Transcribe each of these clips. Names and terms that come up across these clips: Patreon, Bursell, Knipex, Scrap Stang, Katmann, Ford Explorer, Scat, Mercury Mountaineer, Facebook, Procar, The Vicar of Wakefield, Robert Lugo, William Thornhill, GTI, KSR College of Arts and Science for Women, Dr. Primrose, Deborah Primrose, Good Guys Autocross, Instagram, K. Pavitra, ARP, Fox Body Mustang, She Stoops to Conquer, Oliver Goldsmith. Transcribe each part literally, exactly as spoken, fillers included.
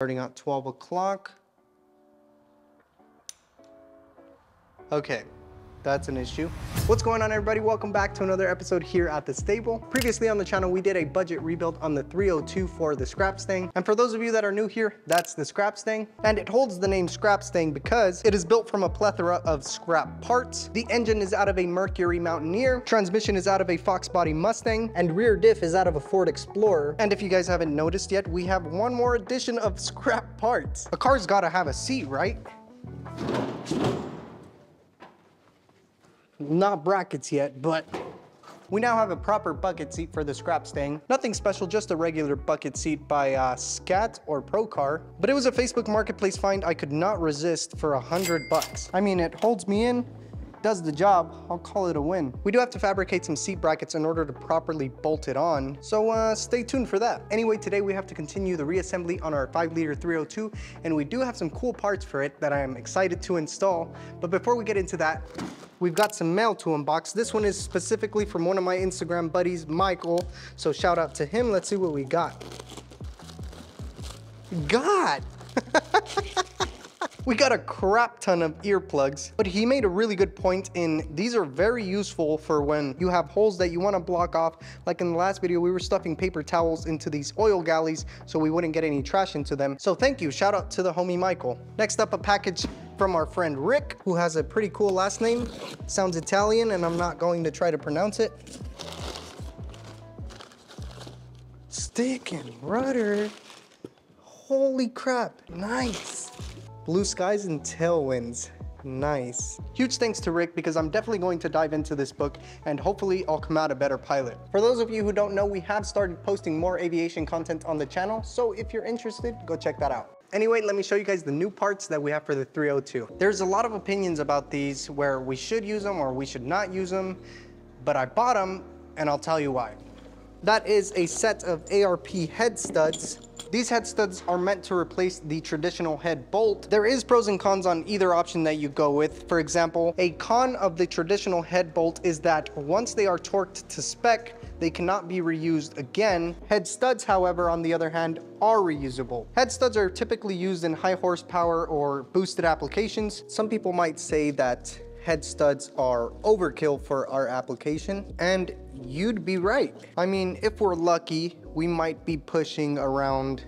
Starting at twelve o'clock. Okay, that's an issue. What's going on, everybody? Welcome back to another episode here at the stable. Previously on the channel, we did a budget rebuild on the three oh two for the Scrap Stang. And for those of you that are new here, that's the Scrap Stang. And it holds the name Scrap Stang because it is built from a plethora of scrap parts. The engine is out of a Mercury Mountaineer, transmission is out of a Fox Body Mustang, and rear diff is out of a Ford Explorer. And if you guys haven't noticed yet, we have one more edition of scrap parts. A car's gotta have a seat, right? Not brackets yet, but we now have a proper bucket seat for the Scrap Stang. Nothing special, just a regular bucket seat by uh, Scat or Procar. But it was a Facebook Marketplace find I could not resist for a hundred bucks. I mean, it holds me in, does the job, I'll call it a win. We do have to fabricate some seat brackets in order to properly bolt it on, so uh, stay tuned for that. Anyway, today we have to continue the reassembly on our five liter three oh two, and we do have some cool parts for it that I am excited to install. But before we get into that, we've got some mail to unbox. This one is specifically from one of my Instagram buddies, Michael, so shout out to him. Let's see what we got. God! We got a crap ton of earplugs, but he made a really good point in these are very useful for when you have holes that you want to block off. Like in the last video, we were stuffing paper towels into these oil galleys so we wouldn't get any trash into them. So thank you, shout out to the homie Michael. Next up, a package from our friend Rick, who has a pretty cool last name. Sounds Italian and I'm not going to try to pronounce it. Stick and rudder, holy crap, nice. Blue skies and tailwinds. Nice. Huge thanks to Rick because I'm definitely going to dive into this book and hopefully I'll come out a better pilot. For those of you who don't know, we have started posting more aviation content on the channel, so if you're interested, go check that out. Anyway, let me show you guys the new parts that we have for the three oh two. There's a lot of opinions about these where we should use them or we should not use them, but I bought them and I'll tell you why. That is a set of A R P head studs. These head studs are meant to replace the traditional head bolt. There is pros and cons on either option that you go with. For example, a con of the traditional head bolt is that once they are torqued to spec, they cannot be reused again. Head studs, however, on the other hand, are reusable. Head studs are typically used in high horsepower or boosted applications. Some people might say that head studs are overkill for our application, and you'd be right. I mean, if we're lucky, we might be pushing around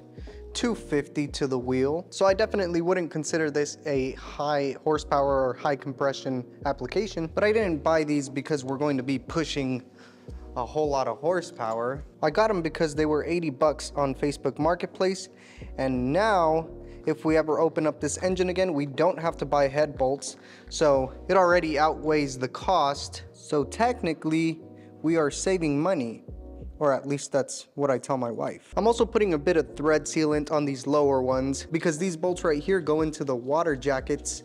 two fifty to the wheel. So I definitely wouldn't consider this a high horsepower or high compression application, but I didn't buy these because we're going to be pushing a whole lot of horsepower. I got them because they were eighty bucks on Facebook Marketplace, and now if we ever open up this engine again, we don't have to buy head bolts, so it already outweighs the cost. So technically, we are saving money, or at least that's what I tell my wife. I'm also putting a bit of thread sealant on these lower ones because these bolts right here go into the water jackets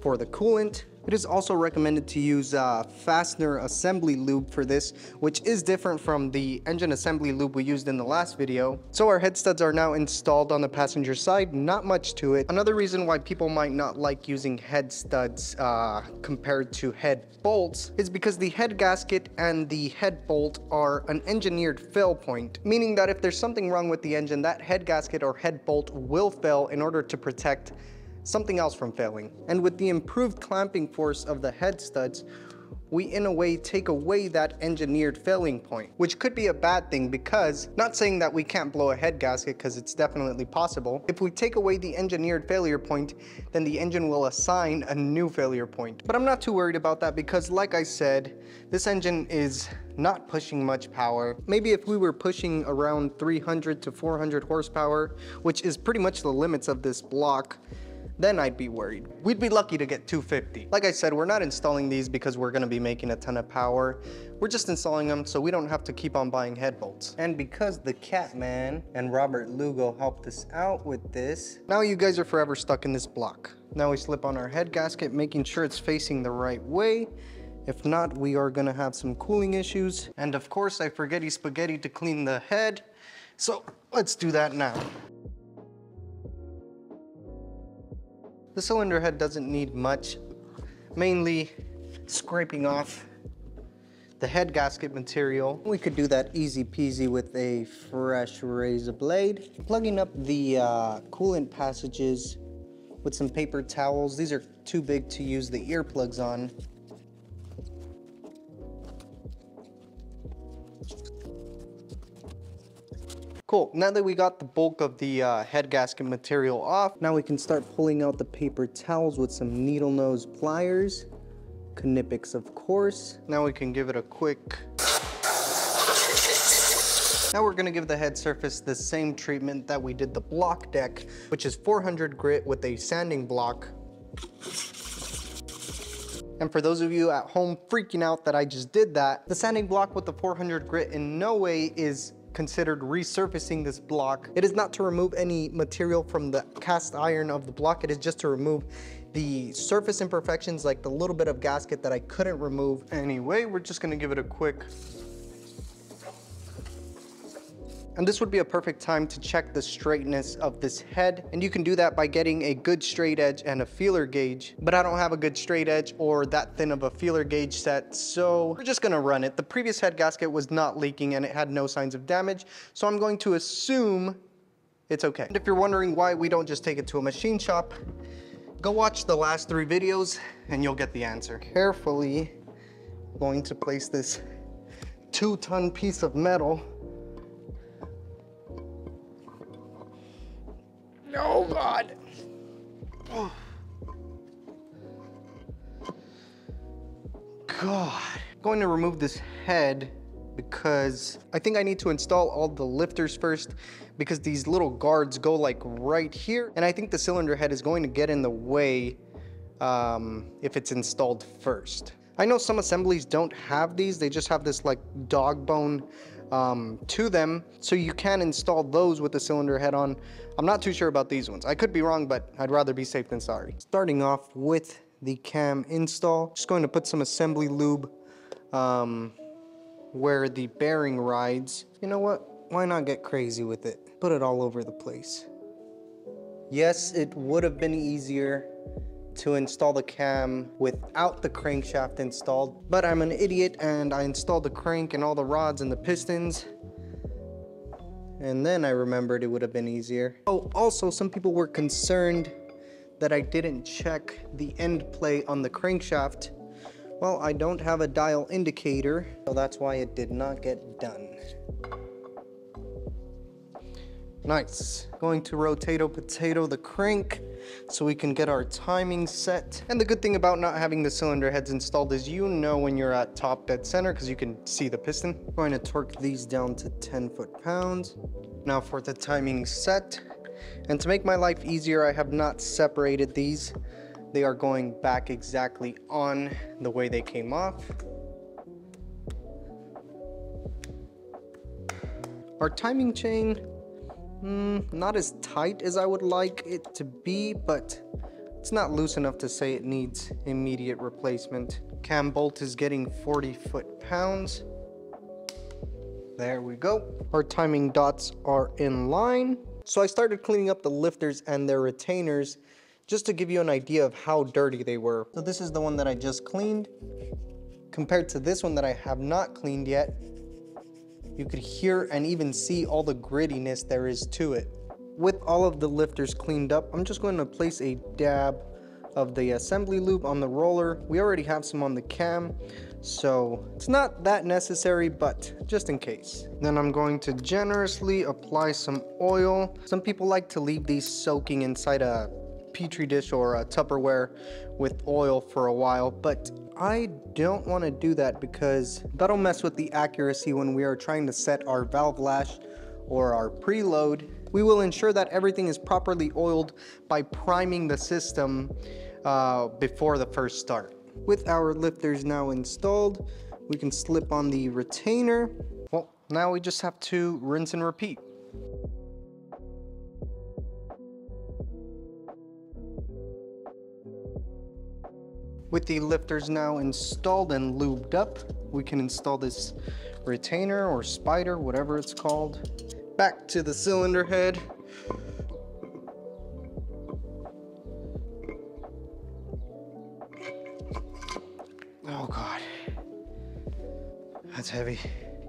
for the coolant. It is also recommended to use uh, fastener assembly lube for this, which is different from the engine assembly lube we used in the last video. So our head studs are now installed on the passenger side, not much to it. Another reason why people might not like using head studs uh, compared to head bolts is because the head gasket and the head bolt are an engineered fail point, meaning that if there's something wrong with the engine, that head gasket or head bolt will fail in order to protect something else from failing. And with the improved clamping force of the head studs, we in a way take away that engineered failing point, which could be a bad thing because, not saying that we can't blow a head gasket because it's definitely possible, if we take away the engineered failure point, then the engine will assign a new failure point. But I'm not too worried about that because, like I said, this engine is not pushing much power. Maybe if we were pushing around three hundred to four hundred horsepower, which is pretty much the limits of this block, then I'd be worried. We'd be lucky to get two fifty. Like I said, we're not installing these because we're gonna be making a ton of power. We're just installing them so we don't have to keep on buying head bolts. And because the Katmann and Robert Lugo helped us out with this, now you guys are forever stuck in this block. Now we slip on our head gasket, making sure it's facing the right way. If not, we are gonna have some cooling issues. And of course, I forgetty spaghetti to clean the head. So let's do that now. The cylinder head doesn't need much, mainly scraping off the head gasket material. We could do that easy peasy with a fresh razor blade. Plugging up the uh, coolant passages with some paper towels. These are too big to use the earplugs on. Cool, now that we got the bulk of the uh, head gasket material off, now we can start pulling out the paper towels with some needle nose pliers, Knipex of course. Now we can give it a quick. Now we're gonna give the head surface the same treatment that we did the block deck, which is four hundred grit with a sanding block. And for those of you at home freaking out that I just did that, the sanding block with the four hundred grit in no way is considered resurfacing this block. It is not to remove any material from the cast iron of the block. It is just to remove the surface imperfections, like the little bit of gasket that I couldn't remove. Anyway, we're just gonna give it a quick. And this would be a perfect time to check the straightness of this head. And you can do that by getting a good straight edge and a feeler gauge. But I don't have a good straight edge or that thin of a feeler gauge set, so we're just gonna run it. The previous head gasket was not leaking and it had no signs of damage. So I'm going to assume it's okay. And if you're wondering why we don't just take it to a machine shop, go watch the last three videos and you'll get the answer. Carefully, I'm going to place this two ton piece of metal. Oh God. Oh. God. I'm going to remove this head because I think I need to install all the lifters first, because these little guards go like right here. And I think the cylinder head is going to get in the way um, if it's installed first. I know some assemblies don't have these. They just have this like dog bone um, to them. So you can install those with the cylinder head on. I'm not too sure about these ones. I could be wrong, but I'd rather be safe than sorry. Starting off with the cam install, just going to put some assembly lube um, where the bearing rides. You know what? Why not get crazy with it? Put it all over the place. Yes, it would have been easier to install the cam without the crankshaft installed, but I'm an idiot and I installed the crank and all the rods and the pistons. And then I remembered it would have been easier. Oh, also some people were concerned that I didn't check the end play on the crankshaft. Well, I don't have a dial indicator, so that's why it did not get done. Nice. Going to rotato potato the crank so we can get our timing set. And the good thing about not having the cylinder heads installed is you know when you're at top dead center because you can see the piston. I'm going to torque these down to ten foot pounds. Now for the timing set. And to make my life easier, I have not separated these. They are going back exactly on the way they came off. Our timing chain, Mm, not as tight as I would like it to be, but it's not loose enough to say it needs immediate replacement. Cam bolt is getting forty foot pounds. There we go. Our timing dots are in line. So I started cleaning up the lifters and their retainers just to give you an idea of how dirty they were. So this is the one that I just cleaned compared to this one that I have not cleaned yet. You could hear and even see all the grittiness there is to it. With all of the lifters cleaned up, I'm just going to place a dab of the assembly lube on the roller. We already have some on the cam, so it's not that necessary, but just in case. Then I'm going to generously apply some oil. Some people like to leave these soaking inside a petri dish or a Tupperware with oil for a while, but I don't want to do that because that'll mess with the accuracy when we are trying to set our valve lash or our preload. We will ensure that everything is properly oiled by priming the system uh, before the first start. With our lifters now installed, we can slip on the retainer. Well, now we just have to rinse and repeat. With the lifters now installed and lubed up, we can install this retainer or spider, whatever it's called, back to the cylinder head. Oh God. that's heavy.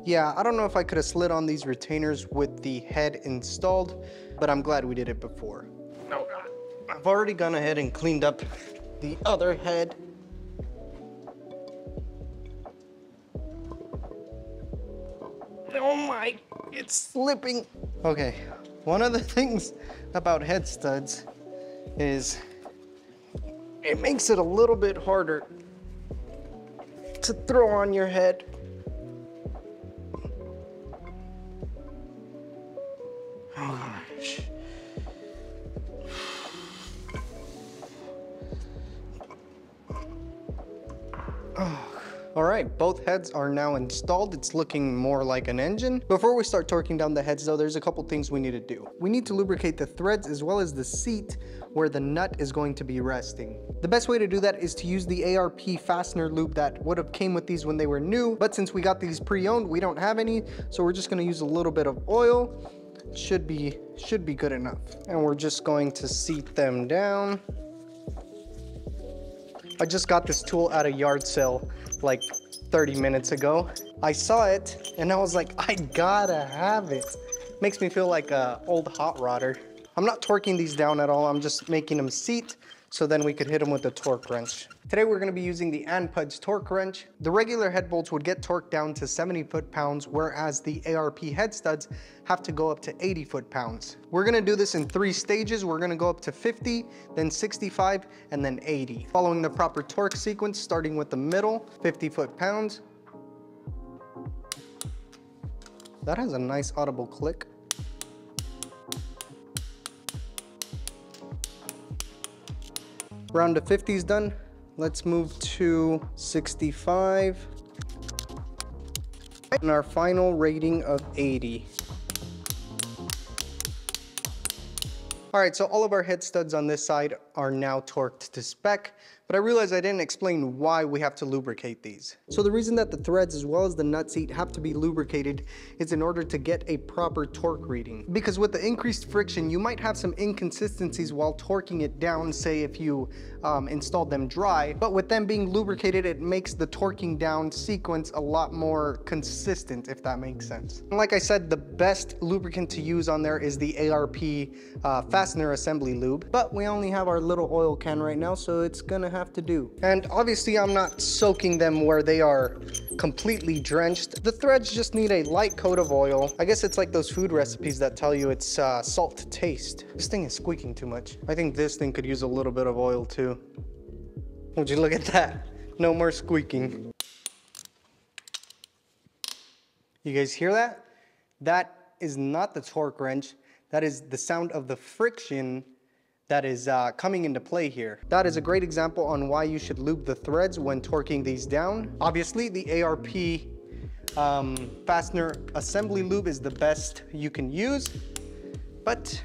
Yeah, I don't know if I could have slid on these retainers with the head installed, but I'm glad we did it before. No, God. I've already gone ahead and cleaned up the other head. Oh my, it's slipping. Okay, one of the things about head studs is it makes it a little bit harder to throw on your head. Oh gosh. Oh. All right, both heads are now installed. It's looking more like an engine. Before we start torquing down the heads though, there's a couple things we need to do. We need to lubricate the threads as well as the seat where the nut is going to be resting. The best way to do that is to use the A R P fastener lube that would have came with these when they were new, but since we got these pre-owned, we don't have any, so we're just gonna use a little bit of oil. Should be, should be good enough. And we're just going to seat them down. I just got this tool at a yard sale like thirty minutes ago. I saw it and I was like, I gotta have it. Makes me feel like a old hot rodder. I'm not torquing these down at all. I'm just making them seat so then we could hit them with a torque wrench. Today we're gonna be using the ANPUDS torque wrench. The regular head bolts would get torqued down to seventy foot pounds, whereas the A R P head studs have to go up to eighty foot pounds. We're gonna do this in three stages. We're gonna go up to fifty, then sixty-five, and then eighty. Following the proper torque sequence, starting with the middle, fifty foot pounds. That has a nice audible click. Round to fifty is done. Let's move to sixty-five. And our final rating of eighty. All right, so all of our head studs on this side are now torqued to spec, but I realized I didn't explain why we have to lubricate these. So the reason that the threads as well as the nut seat have to be lubricated is in order to get a proper torque reading. Because with the increased friction, you might have some inconsistencies while torquing it down, say if you um, installed them dry, but with them being lubricated, it makes the torquing down sequence a lot more consistent, if that makes sense. And like I said, the best lubricant to use on there is the A R P uh, fastener assembly lube, but we only have our little oil can right now, so it's gonna have to do. And obviously I'm not soaking them where they are completely drenched. The threads just need a light coat of oil. I guess it's like those food recipes that tell you it's uh, salt to taste. This thing is squeaking too much. I think this thing could use a little bit of oil too. Would you look at that? No more squeaking. You guys hear that? That is not the torque wrench. That is the sound of the friction that is uh, coming into play here. That is a great example on why you should lube the threads when torquing these down. Obviously, the A R P um, fastener assembly lube is the best you can use, but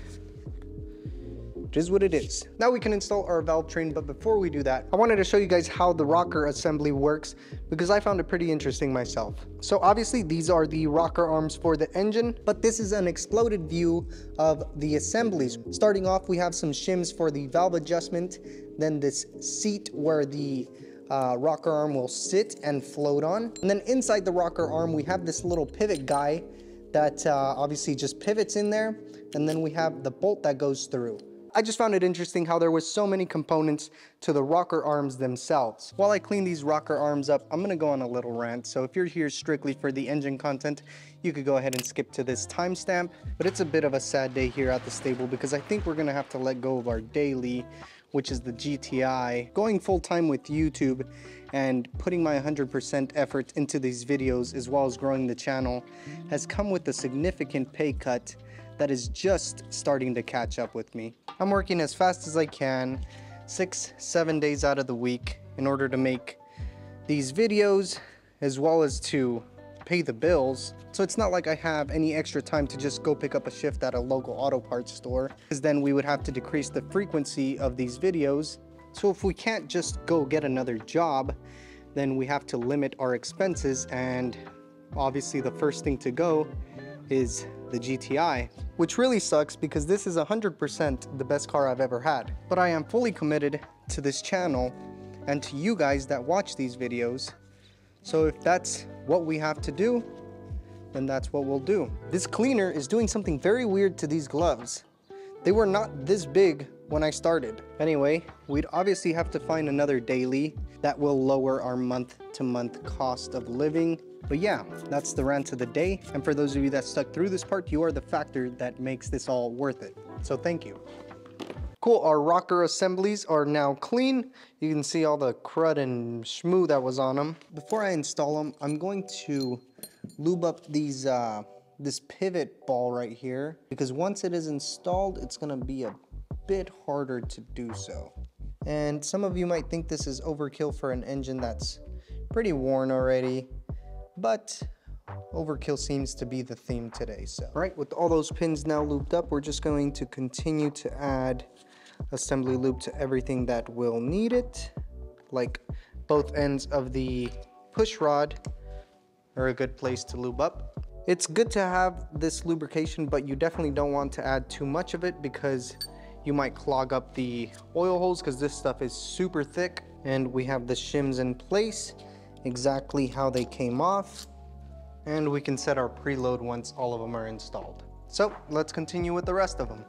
it is what it is. Now we can install our valve train, but before we do that, I wanted to show you guys how the rocker assembly works because I found it pretty interesting myself. So obviously these are the rocker arms for the engine, but this is an exploded view of the assemblies. Starting off, we have some shims for the valve adjustment, then this seat where the Uh, rocker arm will sit and float on. And then inside the rocker arm, we have this little pivot guy that uh, obviously just pivots in there. And then we have the bolt that goes through. I just found it interesting how there was so many components to the rocker arms themselves. While I clean these rocker arms up, I'm gonna go on a little rant. So if you're here strictly for the engine content, you could go ahead and skip to this timestamp. But it's a bit of a sad day here at the stable because I think we're gonna have to let go of our daily, which is the G T I. Going full time with YouTube and putting my one hundred percent effort into these videos as well as growing the channel has come with a significant pay cut that is just starting to catch up with me. I'm working as fast as I can, six, seven days out of the week in order to make these videos as well as to pay the bills. So it's not like I have any extra time to just go pick up a shift at a local auto parts store, because then we would have to decrease the frequency of these videos. So if we can't just go get another job, then we have to limit our expenses. And obviously the first thing to go is the G T I, which really sucks because this is one hundred percent the best car I've ever had. But I am fully committed to this channel and to you guys that watch these videos. So if that's what we have to do, then that's what we'll do. This cleaner is doing something very weird to these gloves. They were not this big when I started. Anyway, we'd obviously have to find another daily that will lower our month-to-month cost of living. But yeah, that's the rant of the day. And for those of you that stuck through this part, you are the factor that makes this all worth it. So thank you. Cool, our rocker assemblies are now clean. You can see all the crud and schmoo that was on them. Before I install them, I'm going to lube up these uh, this pivot ball right here, because once it is installed, it's gonna be a bit harder to do so. And some of you might think this is overkill for an engine that's pretty worn already, but overkill seems to be the theme today. So, all right, with all those pins now looped up, we're just going to continue to add assembly loop to everything that will need it. Like both ends of the push rod are a good place to lube up. It's good to have this lubrication, but you definitely don't want to add too much of it because you might clog up the oil holes, because this stuff is super thick. And we have the shims in place exactly how they came off, and we can set our preload once all of them are installed. So let's continue with the rest of them.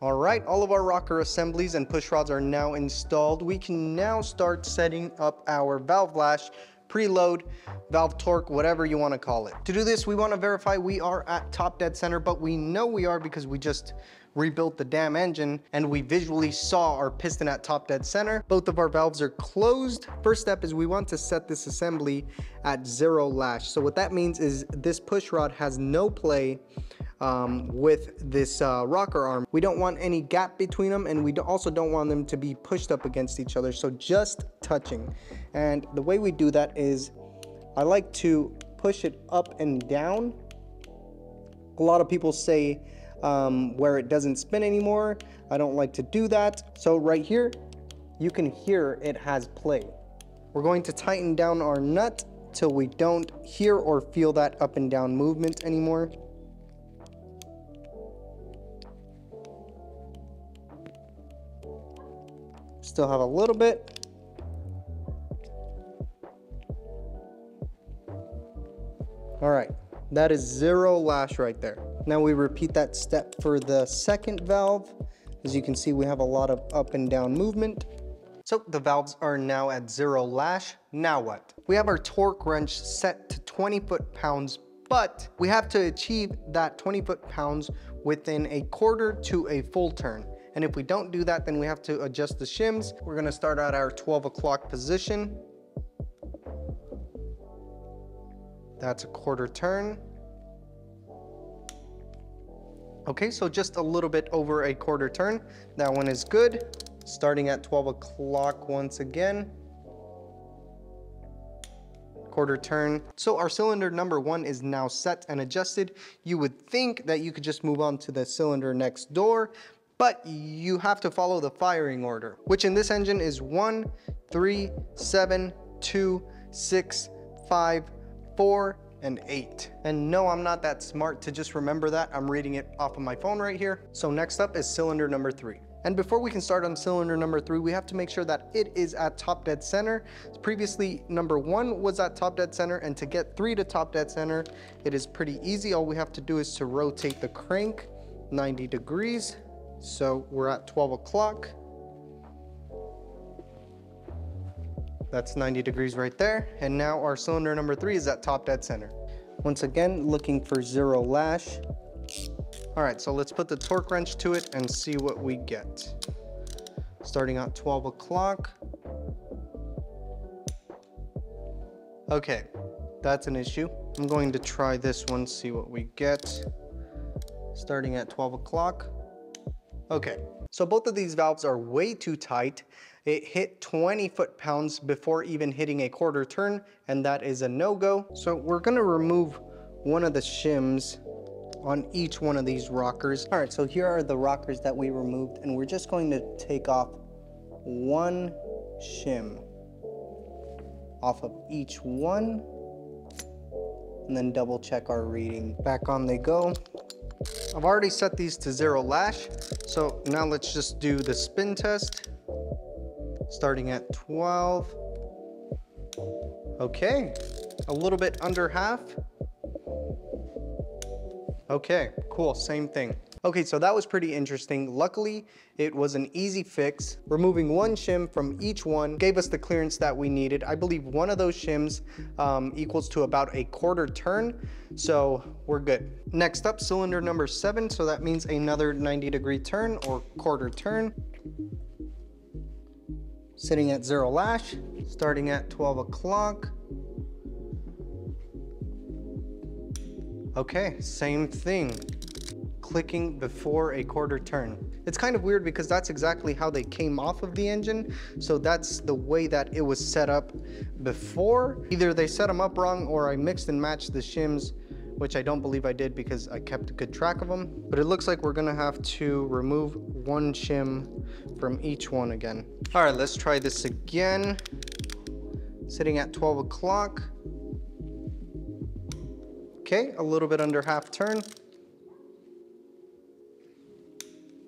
All right, all of our rocker assemblies and push rods are now installed. We can now start setting up our valve lash, preload, valve torque, whatever you want to call it. To do this, we want to verify we are at top dead center, but we know we are because we just rebuilt the damn engine and we visually saw our piston at top dead center. Both of our valves are closed. First step is we want to set this assembly at zero lash. So what that means is this push rod has no play um, with this uh, rocker arm. We don't want any gap between them, and we also don't want them to be pushed up against each other. So just touching. And the way we do that is I like to push it up and down. A lot of people say Um, where it doesn't spin anymore. I don't like to do that. So right here, you can hear it has play. We're going to tighten down our nut till we don't hear or feel that up and down movement anymore. Still have a little bit. All right, that is zero lash right there. Now we repeat that step for the second valve. As you can see, we have a lot of up and down movement. So the valves are now at zero lash. Now what? We have our torque wrench set to twenty foot pounds, but we have to achieve that twenty foot pounds within a quarter to a full turn. And if we don't do that, then we have to adjust the shims. We're gonna start at our twelve o'clock position. That's a quarter turn. Okay, so just a little bit over a quarter turn. That one is good. Starting at twelve o'clock once again. Quarter turn. So our cylinder number one is now set and adjusted. You would think that you could just move on to the cylinder next door, but you have to follow the firing order, which in this engine is one, three, seven, two, six, five, four, and eight. And no, I'm not that smart to just remember that. I'm reading it off of my phone right here. So next up is cylinder number three. And before we can start on cylinder number three, we have to make sure that it is at top dead center. Previously, number one was at top dead center, and to get three to top dead center, it is pretty easy. All we have to do is to rotate the crank ninety degrees. So we're at twelve o'clock. That's ninety degrees right there. And now our cylinder number three is at top dead center. Once again, looking for zero lash. All right, so let's put the torque wrench to it and see what we get. Starting at twelve o'clock. Okay, that's an issue. I'm going to try this one, see what we get. Starting at twelve o'clock. Okay, so both of these valves are way too tight. It hit twenty foot pounds before even hitting a quarter turn, and that is a no-go. So we're gonna remove one of the shims on each one of these rockers. All right, so here are the rockers that we removed, and we're just going to take off one shim off of each one, and then double check our reading. Back on they go. I've already set these to zero lash. So now let's just do the spin test, starting at twelve. Okay, a little bit under half. Okay, cool, same thing. Okay, so that was pretty interesting. Luckily, it was an easy fix. Removing one shim from each one gave us the clearance that we needed. I believe one of those shims um, equals to about a quarter turn, so we're good. Next up, cylinder number seven, so that means another ninety degree turn or quarter turn. Sitting at zero lash, starting at twelve o'clock. Okay, same thing. Clicking before a quarter turn. It's kind of weird because that's exactly how they came off of the engine. So that's the way that it was set up before. Either they set them up wrong or I mixed and matched the shims, which I don't believe I did because I kept good track of them. But it looks like we're gonna have to remove one shim from each one again. All right, let's try this again. Sitting at twelve o'clock. Okay, a little bit under half turn.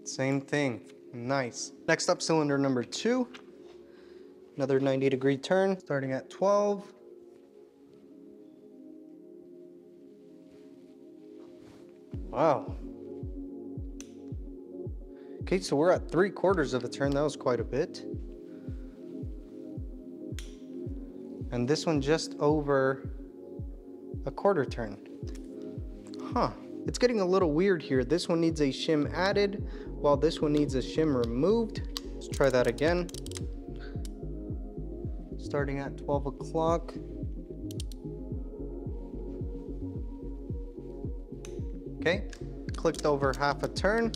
Same thing, nice. Next up, cylinder number two. Another ninety degree turn, starting at twelve. Wow. Okay, so we're at three quarters of a turn. That was quite a bit. And this one just over a quarter turn. Huh. It's getting a little weird here. This one needs a shim added, while this one needs a shim removed. Let's try that again. Starting at twelve o'clock. Okay, clicked over half a turn.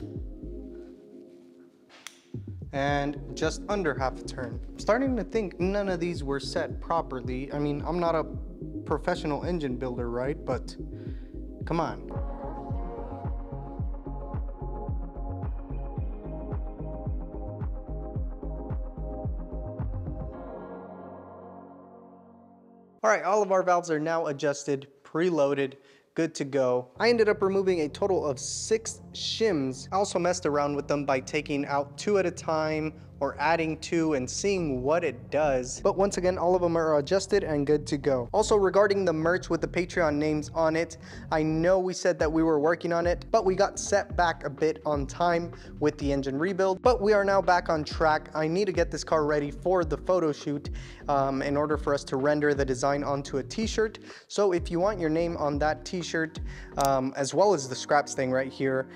And just under half a turn. I'm starting to think none of these were set properly. I mean, I'm not a professional engine builder, right? But come on. All right, all of our valves are now adjusted, preloaded, good to go. I ended up removing a total of six shims. I also messed around with them by taking out two at a time or adding two and seeing what it does. But once again, all of them are adjusted and good to go. Also, regarding the merch with the Patreon names on it, I know we said that we were working on it, but we got set back a bit on time with the engine rebuild, but we are now back on track. I need to get this car ready for the photo shoot um, in order for us to render the design onto a t-shirt. So if you want your name on that t-shirt, um, as well as the scraps thing right here,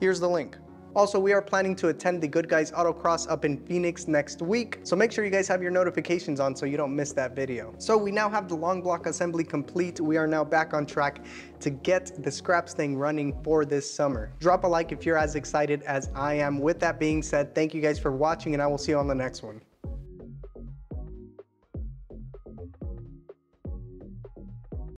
here's the link. Also, we are planning to attend the Good Guys Autocross up in Phoenix next week, so make sure you guys have your notifications on so you don't miss that video. So we now have the long block assembly complete. We are now back on track to get the scraps thing running for this summer. Drop a like if you're as excited as I am. With that being said, thank you guys for watching, and I will see you on the next one.